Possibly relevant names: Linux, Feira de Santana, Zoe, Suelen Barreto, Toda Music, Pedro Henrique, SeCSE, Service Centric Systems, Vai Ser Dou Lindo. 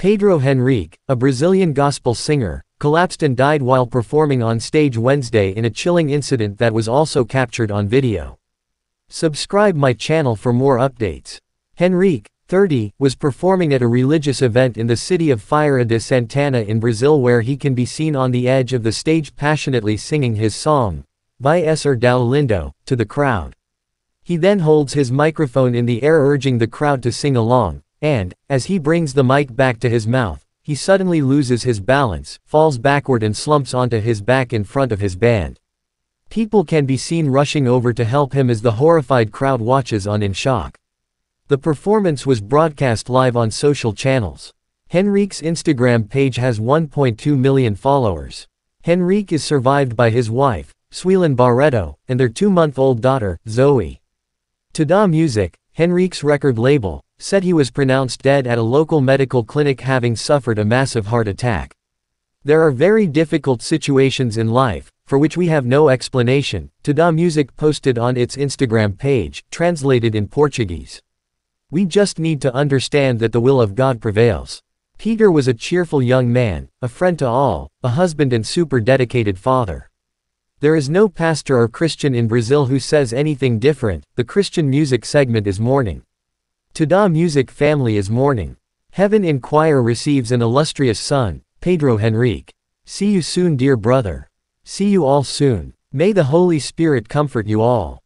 Pedro Henrique, a Brazilian gospel singer, collapsed and died while performing on stage Wednesday in a chilling incident that was also captured on video. Subscribe my channel for more updates. Henrique, 30, was performing at a religious event in the city of Feira de Santana in Brazil, where he can be seen on the edge of the stage passionately singing his song, Vai Ser Dou Lindo, to the crowd. He then holds his microphone in the air, urging the crowd to sing along, and, as he brings the mic back to his mouth, he suddenly loses his balance, falls backward and slumps onto his back in front of his band. People can be seen rushing over to help him as the horrified crowd watches on in shock. The performance was broadcast live on social channels. Henrique's Instagram page has 1.2 million followers. Henrique is survived by his wife, Suelen Barreto, and their 2-month-old daughter, Zoe. Toda Music, Henrique's record label, said he was pronounced dead at a local medical clinic having suffered a massive heart attack. There are very difficult situations in life, for which we have no explanation, Toda Music posted on its Instagram page, translated in Portuguese. We just need to understand that the will of God prevails. Peter was a cheerful young man, a friend to all, a husband and super dedicated father. There is no pastor or Christian in Brazil who says anything different. The Christian music segment is mourning. Toda Music family is mourning. Heaven in Choir receives an illustrious son, Pedro Henrique. See you soon, dear brother. See you all soon. May the Holy Spirit comfort you all.